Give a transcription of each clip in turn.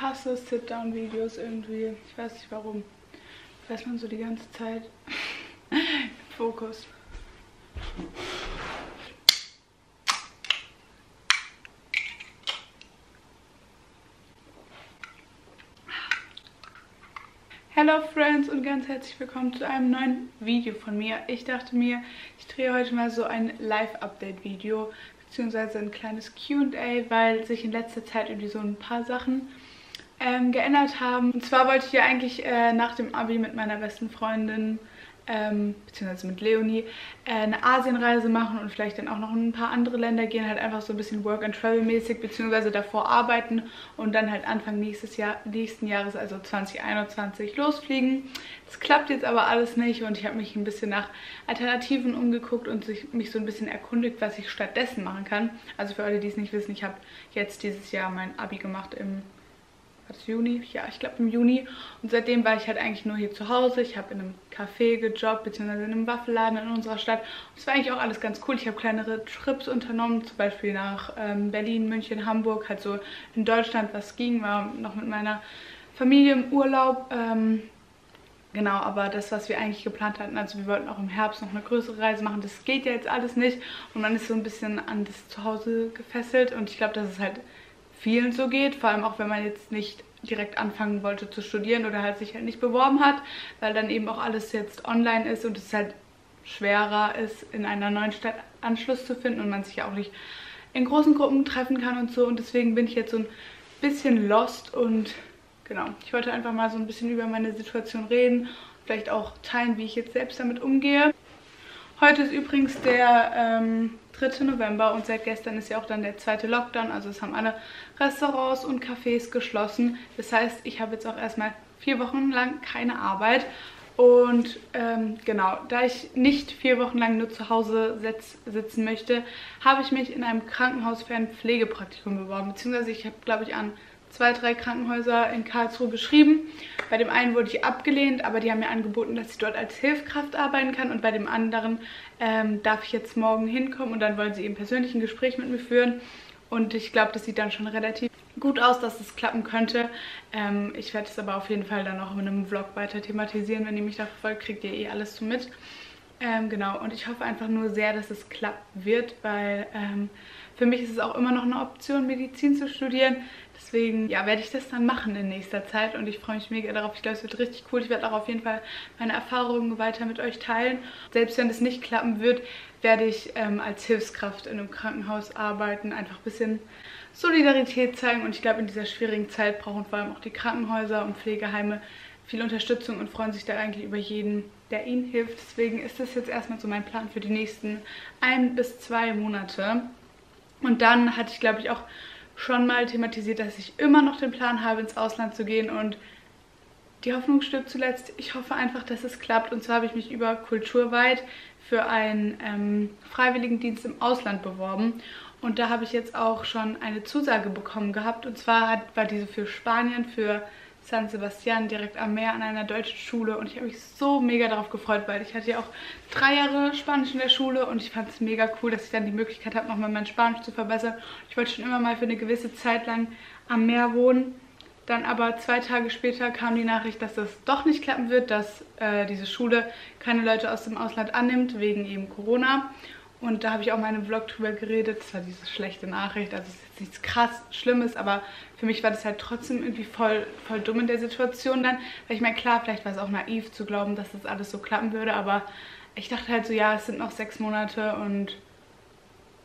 hasse Sit-Down-Videos irgendwie. Ich weiß nicht warum. Da ist man so die ganze Zeit im Fokus. Hallo Friends und ganz herzlich willkommen zu einem neuen Video von mir. Ich dachte mir, ich drehe heute mal so ein Live-Update-Video beziehungsweise ein kleines Q&A, weil sich in letzter Zeit irgendwie so ein paar Sachen geändert haben. Und zwar wollte ich ja eigentlich nach dem Abi mit meiner besten Freundin beziehungsweise mit Leonie eine Asienreise machen und vielleicht dann auch noch in ein paar andere Länder gehen, halt einfach so ein bisschen Work-and-Travel-mäßig, beziehungsweise davor arbeiten und dann halt Anfang nächsten Jahres, also 2021, losfliegen. Das klappt jetzt aber alles nicht und ich habe mich ein bisschen nach Alternativen umgeguckt und mich so ein bisschen erkundigt, was ich stattdessen machen kann. Also für alle, die es nicht wissen, ich habe jetzt dieses Jahr mein Abi gemacht im Juni, ja, ich glaube im Juni, und seitdem war ich halt eigentlich nur hier zu Hause. Ich habe in einem Café gejobbt, beziehungsweise in einem Waffelladen in unserer Stadt. Es war eigentlich auch alles ganz cool. Ich habe kleinere Trips unternommen, zum Beispiel nach Berlin, München, Hamburg, halt so in Deutschland, was ging, war noch mit meiner Familie im Urlaub. Genau, aber das, was wir eigentlich geplant hatten, also wir wollten auch im Herbst noch eine größere Reise machen, das geht ja jetzt alles nicht und man ist so ein bisschen an das Zuhause gefesselt und ich glaube, das ist halt vielen so geht, vor allem auch wenn man jetzt nicht direkt anfangen wollte zu studieren oder halt sich halt nicht beworben hat, weil dann eben auch alles jetzt online ist und es halt schwerer ist, in einer neuen Stadt Anschluss zu finden und man sich ja auch nicht in großen Gruppen treffen kann und so, und deswegen bin ich jetzt so ein bisschen lost und genau, ich wollte einfach mal so ein bisschen über meine Situation reden, vielleicht auch teilen, wie ich jetzt selbst damit umgehe. Heute ist übrigens der 3. November und seit gestern ist ja auch dann der zweite Lockdown, also es haben alle Restaurants und Cafés geschlossen. Das heißt, ich habe jetzt auch erstmal 4 Wochen lang keine Arbeit und genau, da ich nicht 4 Wochen lang nur zu Hause sitzen möchte, habe ich mich in einem Krankenhaus für ein Pflegepraktikum beworben, beziehungsweise ich habe, glaube ich, an 2, 3 Krankenhäuser in Karlsruhe geschrieben. Bei dem einen wurde ich abgelehnt, aber die haben mir angeboten, dass ich dort als Hilfskraft arbeiten kann, und bei dem anderen darf ich jetzt morgen hinkommen und dann wollen sie eben persönlich ein Gespräch mit mir führen und ich glaube, das sieht dann schon relativ gut aus, dass es klappen könnte. Ich werde es aber auf jeden Fall dann auch in einem Vlog weiter thematisieren. Wenn ihr mich da verfolgt, kriegt ihr eh alles so mit. Genau, und ich hoffe einfach nur sehr, dass es klappen wird, weil für mich ist es auch immer noch eine Option, Medizin zu studieren. Deswegen, ja, werde ich das dann machen in nächster Zeit und ich freue mich mega darauf. Ich glaube, es wird richtig cool. Ich werde auch auf jeden Fall meine Erfahrungen weiter mit euch teilen. Selbst wenn es nicht klappen wird, werde ich als Hilfskraft in einem Krankenhaus arbeiten, einfach ein bisschen Solidarität zeigen, und ich glaube, in dieser schwierigen Zeit brauchen vor allem auch die Krankenhäuser und Pflegeheime viel Unterstützung und freuen sich da eigentlich über jeden, der ihnen hilft. Deswegen ist das jetzt erstmal so mein Plan für die nächsten 1 bis 2 Monate. Und dann hatte ich, glaube ich, auch schon mal thematisiert, dass ich immer noch den Plan habe, ins Ausland zu gehen, und die Hoffnung stirbt zuletzt. Ich hoffe einfach, dass es klappt, und zwar habe ich mich über Kulturweit für einen Freiwilligendienst im Ausland beworben. Und da habe ich jetzt auch schon eine Zusage bekommen gehabt, und zwar war diese für Spanien, für San Sebastian, direkt am Meer an einer deutschen Schule, und ich habe mich so mega darauf gefreut, weil ich hatte ja auch 3 Jahre Spanisch in der Schule und ich fand es mega cool, dass ich dann die Möglichkeit habe, nochmal mein Spanisch zu verbessern. Ich wollte schon immer mal für eine gewisse Zeit lang am Meer wohnen. Dann aber 2 Tage später kam die Nachricht, dass das doch nicht klappen wird, dass diese Schule keine Leute aus dem Ausland annimmt, wegen eben Corona. Und da habe ich auch in meinem Vlog drüber geredet. Das war diese schlechte Nachricht. Also es ist jetzt nichts krass Schlimmes, aber für mich war das halt trotzdem irgendwie voll dumm in der Situation dann. Weil ich meine, klar, vielleicht war es auch naiv zu glauben, dass das alles so klappen würde. Aber ich dachte halt so, ja, es sind noch 6 Monate, und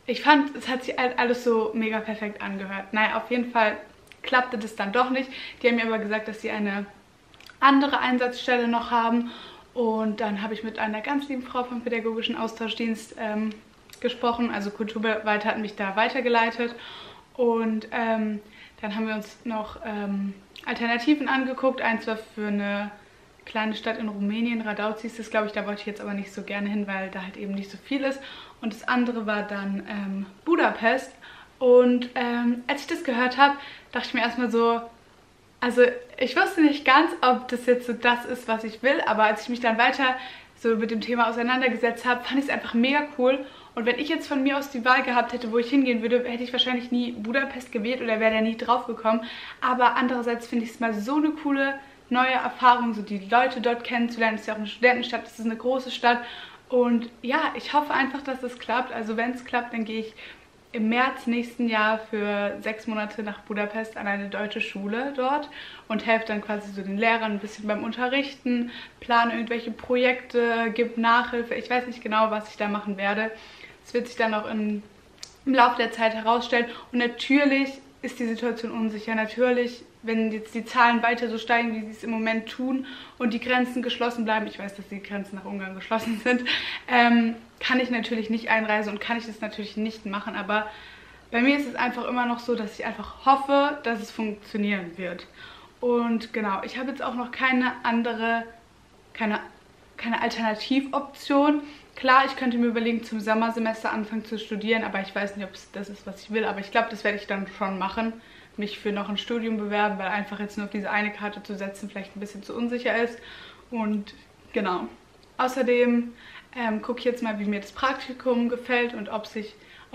ich fand, es hat sich halt alles so mega perfekt angehört. Naja, auf jeden Fall klappte das dann doch nicht. Die haben mir aber gesagt, dass sie eine andere Einsatzstelle noch haben. Und dann habe ich mit einer ganz lieben Frau vom Pädagogischen Austauschdienst gesprochen. Also Kulturweit hat mich da weitergeleitet. Und dann haben wir uns noch Alternativen angeguckt. Eins war für eine kleine Stadt in Rumänien, Radauzis, das glaube ich, da wollte ich jetzt aber nicht so gerne hin, weil da halt eben nicht so viel ist. Und das andere war dann Budapest. Und als ich das gehört habe, dachte ich mir erstmal so, also ich wusste nicht ganz, ob das jetzt so das ist, was ich will, aber als ich mich dann weiter so mit dem Thema auseinandergesetzt habe, fand ich es einfach mega cool Und wenn ich jetzt von mir aus die Wahl gehabt hätte, wo ich hingehen würde, hätte ich wahrscheinlich nie Budapest gewählt oder wäre da nie drauf gekommen. Aber andererseits finde ich es mal so eine coole neue Erfahrung, so die Leute dort kennenzulernen. Es ist ja auch eine Studentenstadt, es ist eine große Stadt. Und ja, ich hoffe einfach, dass es klappt. Also wenn es klappt, dann gehe ich im März nächsten Jahr für 6 Monate nach Budapest an eine deutsche Schule dort und helfe dann quasi so den Lehrern ein bisschen beim Unterrichten, plane irgendwelche Projekte, gebe Nachhilfe. Ich weiß nicht genau, was ich da machen werde. Es wird sich dann auch im Laufe der Zeit herausstellen. Und natürlich ist die Situation unsicher. Natürlich, wenn jetzt die Zahlen weiter so steigen, wie sie es im Moment tun und die Grenzen geschlossen bleiben, ich weiß, dass die Grenzen nach Ungarn geschlossen sind, kann ich natürlich nicht einreisen und kann ich das natürlich nicht machen. Aber bei mir ist es einfach immer noch so, dass ich einfach hoffe, dass es funktionieren wird. Und genau, ich habe jetzt auch noch keine Alternativoption. Klar, ich könnte mir überlegen, zum Sommersemester anfangen zu studieren, aber ich weiß nicht, ob es das ist, was ich will. Aber ich glaube, das werde ich dann schon machen, mich für noch ein Studium bewerben, weil einfach jetzt nur auf diese eine Karte zu setzen vielleicht ein bisschen zu unsicher ist. Und genau. Außerdem gucke ich jetzt mal, wie mir das Praktikum gefällt und ob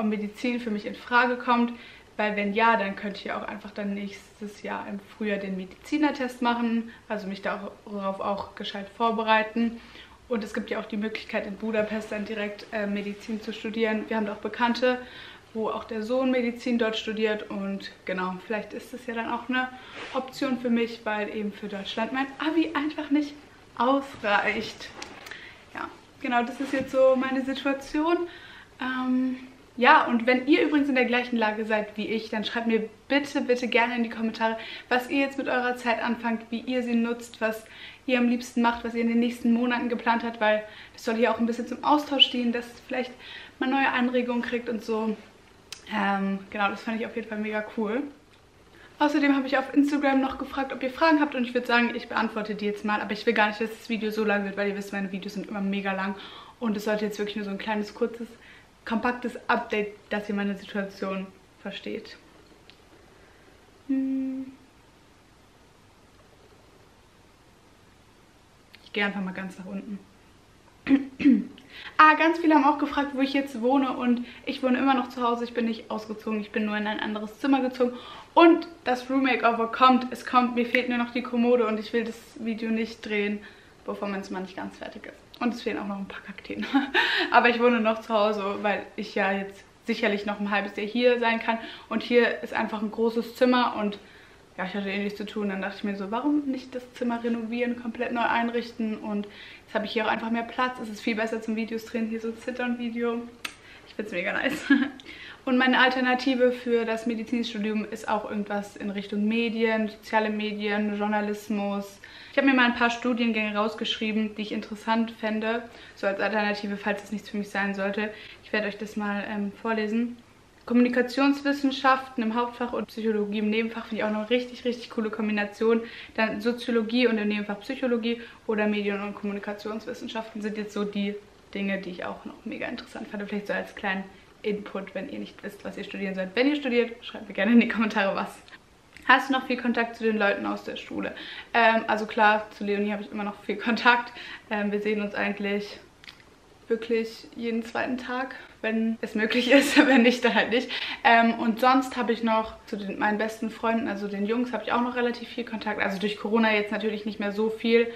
Medizin für mich in Frage kommt. Weil wenn ja, dann könnte ich ja auch einfach dann nächstes Jahr im Frühjahr den Medizinertest machen, also mich darauf auch gescheit vorbereiten. Und es gibt ja auch die Möglichkeit, in Budapest dann direkt Medizin zu studieren. Wir haben da auch Bekannte, wo auch der Sohn Medizin dort studiert. Und genau, vielleicht ist das ja dann auch eine Option für mich, weil eben für Deutschland mein Abi einfach nicht ausreicht. Ja, genau, das ist jetzt so meine Situation. Ja, und wenn ihr übrigens in der gleichen Lage seid wie ich, dann schreibt mir bitte, bitte gerne in die Kommentare, was ihr jetzt mit eurer Zeit anfangt, wie ihr sie nutzt, was ihr am liebsten macht, was ihr in den nächsten Monaten geplant habt, weil das soll hier auch ein bisschen zum Austausch stehen, dass vielleicht man neue Anregungen kriegt und so. Genau, das fand ich auf jeden Fall mega cool. Außerdem habe ich auf Instagram noch gefragt, ob ihr Fragen habt und ich würde sagen, ich beantworte die jetzt mal. Aber ich will gar nicht, dass das Video so lang wird, weil ihr wisst, meine Videos sind immer mega lang und es sollte jetzt wirklich nur so ein kleines, kurzes, kompaktes Update, dass ihr meine Situation versteht. Ich gehe einfach mal ganz nach unten. Ah, ganz viele haben auch gefragt, wo ich jetzt wohne und ich wohne immer noch zu Hause. Ich bin nicht ausgezogen, ich bin nur in ein anderes Zimmer gezogen und das Room Makeover kommt. Es kommt, mir fehlt nur noch die Kommode und ich will das Video nicht drehen, bevor mein Zimmer nicht ganz fertig ist. Und es fehlen auch noch ein paar Kakteen. Aber ich wohne noch zu Hause, weil ich ja jetzt sicherlich noch ein halbes Jahr hier sein kann. Und hier ist einfach ein großes Zimmer und ja, ich hatte nichts zu tun. Dann dachte ich mir so, warum nicht das Zimmer renovieren, komplett neu einrichten? Und jetzt habe ich hier auch einfach mehr Platz. Es ist viel besser zum Videos drehen, hier so ein Sit-down-Video. Ich finde es mega nice. Und meine Alternative für das Medizinstudium ist auch irgendwas in Richtung Medien, soziale Medien, Journalismus. Ich habe mir mal ein paar Studiengänge rausgeschrieben, die ich interessant fände, so als Alternative, falls es nichts für mich sein sollte. Ich werde euch das mal vorlesen. Kommunikationswissenschaften im Hauptfach und Psychologie im Nebenfach finde ich auch eine richtig, richtig coole Kombination. Dann Soziologie und im Nebenfach Psychologie oder Medien- und Kommunikationswissenschaften sind jetzt so die Dinge, die ich auch noch mega interessant fand. Vielleicht so als kleinen Input, wenn ihr nicht wisst, was ihr studieren sollt. Wenn ihr studiert, schreibt mir gerne in die Kommentare was. Hast du noch viel Kontakt zu den Leuten aus der Schule? Also klar, zu Leonie habe ich immer noch viel Kontakt. Wir sehen uns eigentlich wirklich jeden zweiten Tag, wenn es möglich ist, wenn nicht, dann halt nicht. Und sonst habe ich noch zu meinen besten Freunden, also den Jungs, habe ich auch noch relativ viel Kontakt. Also durch Corona jetzt natürlich nicht mehr so viel.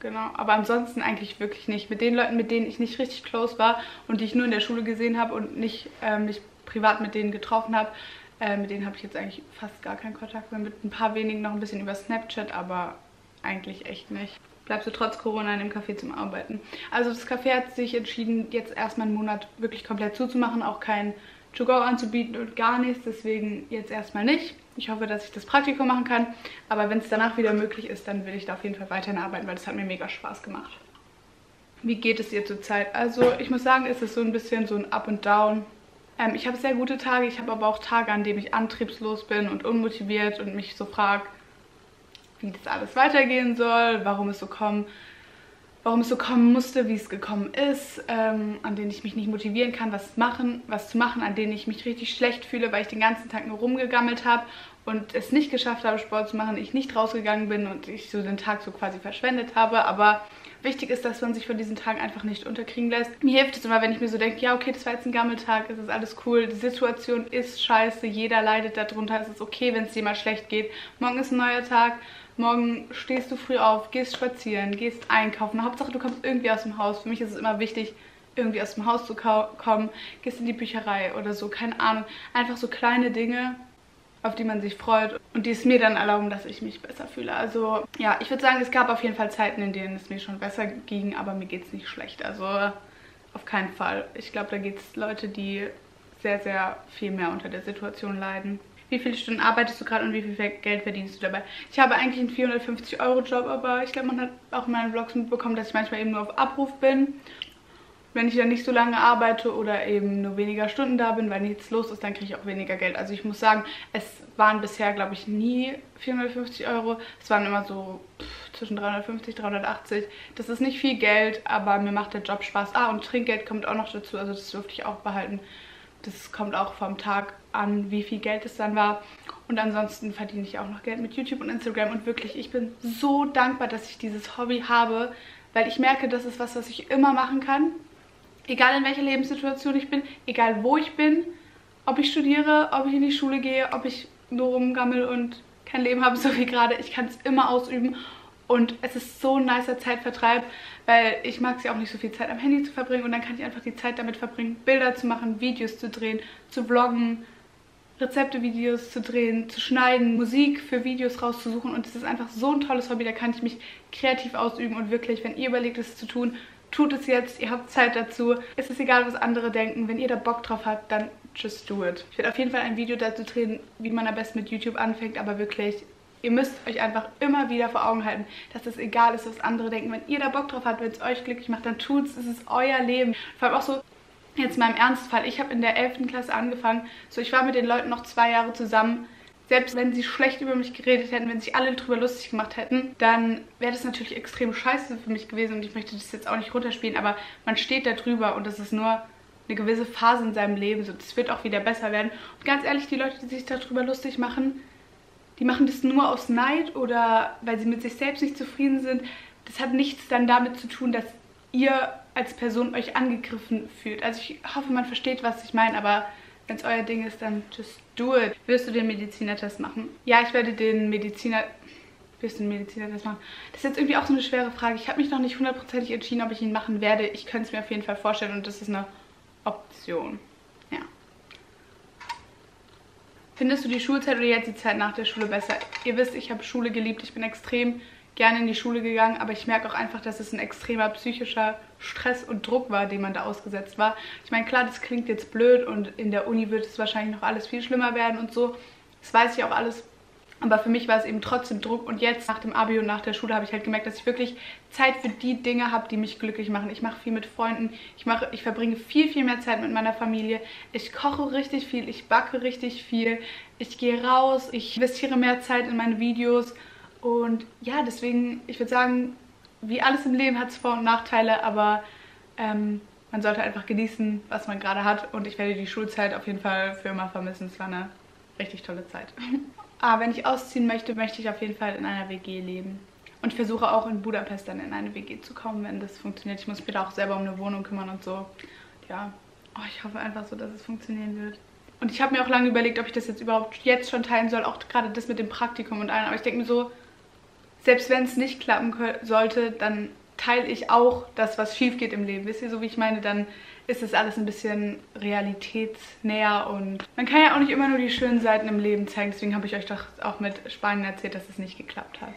Genau, aber ansonsten eigentlich wirklich nicht. Mit den Leuten, mit denen ich nicht richtig close war und die ich nur in der Schule gesehen habe und nicht mich privat mit denen getroffen habe, mit denen habe ich jetzt eigentlich fast gar keinen Kontakt mehr. Mit ein paar wenigen noch ein bisschen über Snapchat, aber eigentlich echt nicht. Bleibst du trotz Corona in dem Café zum Arbeiten? Also das Café hat sich entschieden, jetzt erstmal einen Monat wirklich komplett zuzumachen, auch kein To-Go anzubieten und gar nichts, deswegen jetzt erstmal nicht. Ich hoffe, dass ich das Praktikum machen kann, aber wenn es danach wieder möglich ist, dann will ich da auf jeden Fall weiterhin arbeiten, weil das hat mir mega Spaß gemacht. Wie geht es ihr zurzeit? Also ich muss sagen, es ist so ein bisschen so ein Up und Down. Ich habe sehr gute Tage, ich habe aber auch Tage, an denen ich antriebslos bin und unmotiviert und mich so frage, wie das alles weitergehen soll, warum es so kommen musste, wie es gekommen ist, an denen ich mich nicht motivieren kann, was zu machen, an denen ich mich richtig schlecht fühle, weil ich den ganzen Tag nur rumgegammelt habe und es nicht geschafft habe, Sport zu machen, ich nicht rausgegangen bin und ich so den Tag so quasi verschwendet habe, aber Wichtig ist, dass man sich von diesen Tagen einfach nicht unterkriegen lässt. Mir hilft es immer, wenn ich mir so denke, ja okay, das war jetzt ein Gammeltag, es ist alles cool, die Situation ist scheiße, jeder leidet darunter, es ist okay, wenn es dir mal schlecht geht. Morgen ist ein neuer Tag, morgen stehst du früh auf, gehst spazieren, gehst einkaufen. Hauptsache, du kommst irgendwie aus dem Haus. Für mich ist es immer wichtig, irgendwie aus dem Haus zu kommen, gehst in die Bücherei oder so, keine Ahnung. Einfach so kleine Dinge, auf die man sich freut und die es mir dann erlauben, dass ich mich besser fühle. Also ja, ich würde sagen, es gab auf jeden Fall Zeiten, in denen es mir schon besser ging, aber mir geht es nicht schlecht. Also auf keinen Fall. Ich glaube, da gibt es Leute, die sehr, sehr viel mehr unter der Situation leiden. Wie viele Stunden arbeitest du gerade und wie viel Geld verdienst du dabei? Ich habe eigentlich einen 450-Euro-Job, aber ich glaube, man hat auch in meinen Vlogs mitbekommen, dass ich manchmal eben nur auf Abruf bin. Wenn ich dann nicht so lange arbeite oder eben nur weniger Stunden da bin, weil nichts los ist, dann kriege ich auch weniger Geld. Also ich muss sagen, es waren bisher, glaube ich, nie 450 Euro. Es waren immer so zwischen 350, 380. Das ist nicht viel Geld, aber mir macht der Job Spaß. Ah, und Trinkgeld kommt auch noch dazu, also das dürfte ich auch behalten. Das kommt auch vom Tag an, wie viel Geld es dann war. Und ansonsten verdiene ich auch noch Geld mit YouTube und Instagram. Und wirklich, ich bin so dankbar, dass ich dieses Hobby habe, weil ich merke, das ist was, was ich immer machen kann. Egal in welcher Lebenssituation ich bin, egal wo ich bin, ob ich studiere, ob ich in die Schule gehe, ob ich nur rumgammel und kein Leben habe, so wie gerade. Ich kann es immer ausüben. Und es ist so ein nicer Zeitvertreib, weil ich mag es ja auch nicht so viel Zeit am Handy zu verbringen. Und dann kann ich einfach die Zeit damit verbringen, Bilder zu machen, Videos zu drehen, zu vloggen, Rezepte-Videos zu drehen, zu schneiden, Musik für Videos rauszusuchen. Und es ist einfach so ein tolles Hobby, da kann ich mich kreativ ausüben. Und wirklich, wenn ihr überlegt, es zu tun, tut es jetzt, ihr habt Zeit dazu. Es ist egal, was andere denken. Wenn ihr da Bock drauf habt, dann just do it. Ich werde auf jeden Fall ein Video dazu drehen, wie man am besten mit YouTube anfängt, aber wirklich... Ihr müsst euch einfach immer wieder vor Augen halten, dass es egal ist, was andere denken. Wenn ihr da Bock drauf habt, wenn es euch glücklich macht, dann tut's. Es ist euer Leben. Vor allem auch so, jetzt mal im Ernstfall. Ich habe in der 11. Klasse angefangen. So, ich war mit den Leuten noch 2 Jahre zusammen. Selbst wenn sie schlecht über mich geredet hätten, wenn sich alle drüber lustig gemacht hätten, dann wäre das natürlich extrem scheiße für mich gewesen. Und ich möchte das jetzt auch nicht runterspielen, aber man steht da drüber und das ist nur... eine gewisse Phase in seinem Leben. So, das wird auch wieder besser werden. Und ganz ehrlich, die Leute, die sich darüber lustig machen... Die machen das nur aus Neid oder weil sie mit sich selbst nicht zufrieden sind. Das hat nichts dann damit zu tun, dass ihr als Person euch angegriffen fühlt. Also ich hoffe, man versteht, was ich meine, aber wenn es euer Ding ist, dann just do it. Wirst du den Medizinertest machen? Ja, ich werde den Wirst du den Medizinertest machen? Das ist jetzt irgendwie auch so eine schwere Frage. Ich habe mich noch nicht hundertprozentig entschieden, ob ich ihn machen werde. Ich könnte es mir auf jeden Fall vorstellen und das ist eine Option. Ja. Findest du die Schulzeit oder jetzt die Zeit nach der Schule besser? Ihr wisst, ich habe Schule geliebt. Ich bin extrem gerne in die Schule gegangen. Aber ich merke auch einfach, dass es ein extremer psychischer Stress und Druck war, dem man da ausgesetzt war. Ich meine, klar, das klingt jetzt blöd und in der Uni wird es wahrscheinlich noch alles viel schlimmer werden und so. Das weiß ich auch alles. Aber für mich war es eben trotzdem Druck. Und jetzt, nach dem Abi und nach der Schule, habe ich halt gemerkt, dass ich wirklich Zeit für die Dinge habe, die mich glücklich machen. Ich mache viel mit Freunden. Ich verbringe viel, viel mehr Zeit mit meiner Familie. Ich koche richtig viel. Ich backe richtig viel. Ich gehe raus. Ich investiere mehr Zeit in meine Videos. Und ja, deswegen, ich würde sagen, wie alles im Leben hat es Vor- und Nachteile. Aber man sollte einfach genießen, was man gerade hat. Und ich werde die Schulzeit auf jeden Fall für immer vermissen. Es war eine richtig tolle Zeit. Ah, wenn ich ausziehen möchte, möchte ich auf jeden Fall in einer WG leben. Und ich versuche auch in Budapest dann in eine WG zu kommen, wenn das funktioniert. Ich muss mich da auch selber um eine Wohnung kümmern und so. Ja, oh, ich hoffe einfach so, dass es funktionieren wird. Und ich habe mir auch lange überlegt, ob ich das jetzt überhaupt jetzt schon teilen soll. Auch gerade das mit dem Praktikum und allem. Aber ich denke mir so, selbst wenn es nicht klappen sollte, dann teile ich auch das, was schief geht im Leben. Wisst ihr, so wie ich meine, dann... ist das alles ein bisschen realitätsnäher und man kann ja auch nicht immer nur die schönen Seiten im Leben zeigen. Deswegen habe ich euch doch auch mit Spanien erzählt, dass es nicht geklappt hat.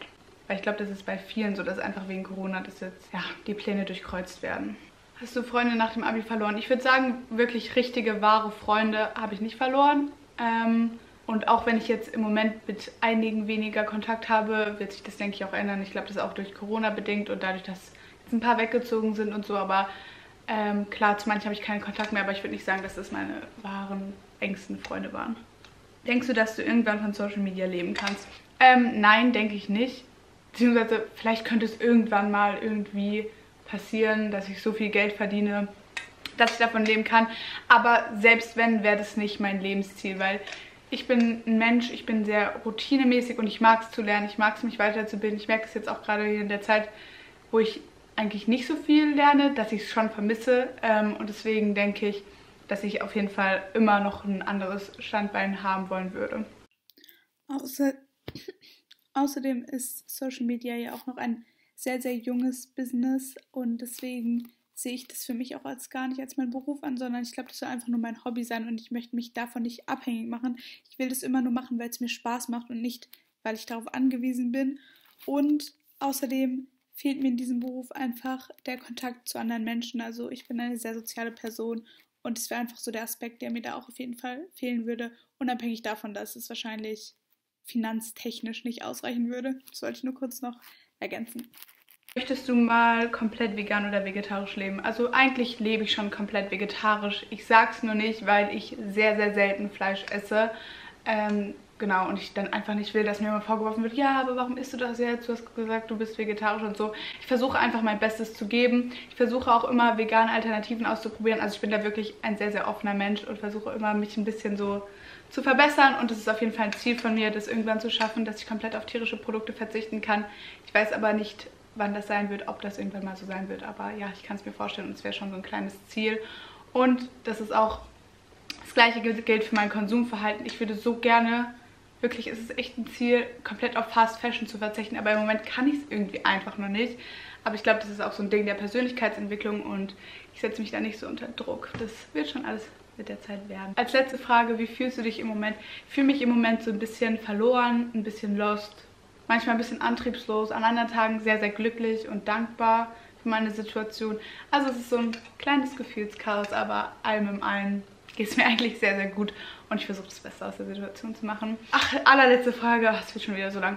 Weil ich glaube, das ist bei vielen so, dass einfach wegen Corona das jetzt, ja, die Pläne durchkreuzt werden. Hast du Freunde nach dem Abi verloren? Ich würde sagen, wirklich richtige, wahre Freunde habe ich nicht verloren. Und auch wenn ich jetzt im Moment mit einigen weniger Kontakt habe, wird sich das, denke ich, auch ändern. Ich glaube, das ist auch durch Corona bedingt und dadurch, dass jetzt ein paar weggezogen sind und so, aber... klar, zu manchen habe ich keinen Kontakt mehr, aber ich würde nicht sagen, dass das meine wahren, engsten Freunde waren. Denkst du, dass du irgendwann von Social Media leben kannst? Nein, denke ich nicht. Beziehungsweise, vielleicht könnte es irgendwann mal irgendwie passieren, dass ich so viel Geld verdiene, dass ich davon leben kann. Aber selbst wenn, wäre das nicht mein Lebensziel, weil ich bin ein Mensch, ich bin sehr routinemäßig und ich mag es zu lernen, ich mag es mich weiterzubilden. Ich merke es jetzt auch gerade in der Zeit, wo ich eigentlich nicht so viel lerne, dass ich es schon vermisse. Und deswegen denke ich, dass ich auf jeden Fall immer noch ein anderes Standbein haben wollen würde. Außerdem ist Social Media ja auch noch ein sehr, sehr junges Business und deswegen sehe ich das für mich auch als gar nicht als meinen Beruf an, sondern ich glaube, das soll einfach nur mein Hobby sein und ich möchte mich davon nicht abhängig machen. Ich will das immer nur machen, weil es mir Spaß macht und nicht, weil ich darauf angewiesen bin. Und außerdem fehlt mir in diesem Beruf einfach der Kontakt zu anderen Menschen. Also ich bin eine sehr soziale Person und es wäre einfach so der Aspekt, der mir da auch auf jeden Fall fehlen würde, unabhängig davon, dass es wahrscheinlich finanztechnisch nicht ausreichen würde. Das wollte ich nur kurz noch ergänzen. Möchtest du mal komplett vegan oder vegetarisch leben? Also eigentlich lebe ich schon komplett vegetarisch. Ich sag's nur nicht, weil ich sehr, sehr selten Fleisch esse. Genau, und ich dann einfach nicht will, dass mir immer vorgeworfen wird, ja, aber warum isst du das jetzt? Du hast gesagt, du bist vegetarisch und so. Ich versuche einfach mein Bestes zu geben. Ich versuche auch immer, vegane Alternativen auszuprobieren. Also ich bin da wirklich ein sehr, sehr offener Mensch und versuche immer, mich ein bisschen so zu verbessern. Und das ist auf jeden Fall ein Ziel von mir, das irgendwann zu schaffen, dass ich komplett auf tierische Produkte verzichten kann. Ich weiß aber nicht, wann das sein wird, ob das irgendwann mal so sein wird. Aber ja, ich kann es mir vorstellen und es wäre schon so ein kleines Ziel. Und das ist auch das Gleiche gilt für mein Konsumverhalten. Ich würde so gerne, wirklich ist es echt ein Ziel, komplett auf Fast Fashion zu verzichten. Aber im Moment kann ich es irgendwie einfach noch nicht. Aber ich glaube, das ist auch so ein Ding der Persönlichkeitsentwicklung und ich setze mich da nicht so unter Druck. Das wird schon alles mit der Zeit werden. Als letzte Frage, wie fühlst du dich im Moment? Ich fühle mich im Moment so ein bisschen verloren, ein bisschen lost. Manchmal ein bisschen antriebslos, an anderen Tagen sehr, sehr glücklich und dankbar für meine Situation. Also es ist so ein kleines Gefühlschaos, aber allem im einen geht es mir eigentlich sehr, sehr gut und ich versuche das Beste aus der Situation zu machen. Ach, allerletzte Frage, es wird schon wieder so lang,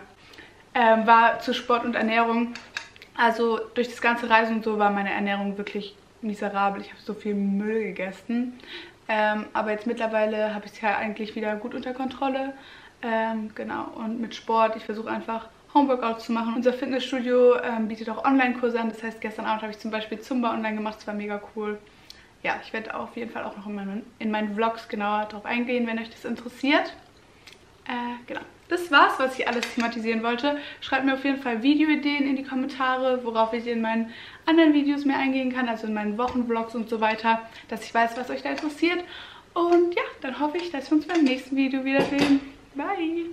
war zu Sport und Ernährung. Also durch das ganze Reisen und so war meine Ernährung wirklich miserabel. Ich habe so viel Müll gegessen, aber jetzt mittlerweile habe ich es ja eigentlich wieder gut unter Kontrolle. Genau, und mit Sport, ich versuche einfach Homeworkouts zu machen. Unser Fitnessstudio bietet auch Online-Kurse an, das heißt gestern Abend habe ich zum Beispiel Zumba online gemacht, das war mega cool. Ja, ich werde auf jeden Fall auch noch in meinen Vlogs genauer darauf eingehen, wenn euch das interessiert. Genau, das war's, was ich alles thematisieren wollte. Schreibt mir auf jeden Fall Videoideen in die Kommentare, worauf ich in meinen anderen Videos mehr eingehen kann, also in meinen Wochenvlogs und so weiter, dass ich weiß, was euch da interessiert. Und ja, dann hoffe ich, dass wir uns beim nächsten Video wiedersehen. Bye!